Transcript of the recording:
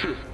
truth.